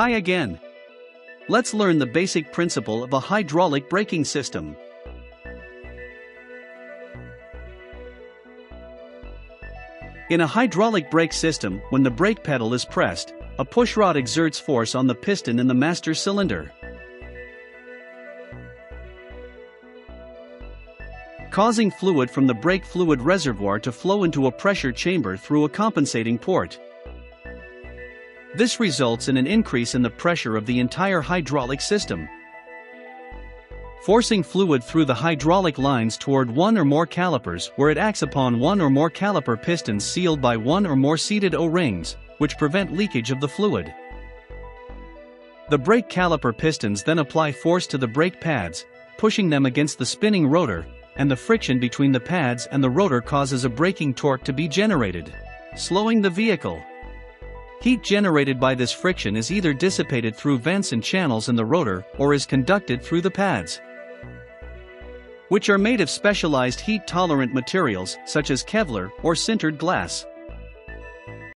Hi again. Let's learn the basic principle of a hydraulic braking system. In a hydraulic brake system, when the brake pedal is pressed, a pushrod exerts force on the piston in the master cylinder, causing fluid from the brake fluid reservoir to flow into a pressure chamber through a compensating port. This results in an increase in the pressure of the entire hydraulic system, forcing fluid through the hydraulic lines toward one or more calipers, where it acts upon one or more caliper pistons sealed by one or more seated O-rings, which prevent leakage of the fluid. The brake caliper pistons then apply force to the brake pads, pushing them against the spinning rotor, and the friction between the pads and the rotor causes a braking torque to be generated, slowing the vehicle. Heat generated by this friction is either dissipated through vents and channels in the rotor or is conducted through the pads, which are made of specialized heat-tolerant materials such as Kevlar or sintered glass.